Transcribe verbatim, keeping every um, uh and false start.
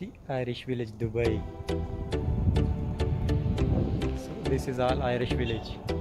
see Irish Village, Dubai. So this is all Irish Village.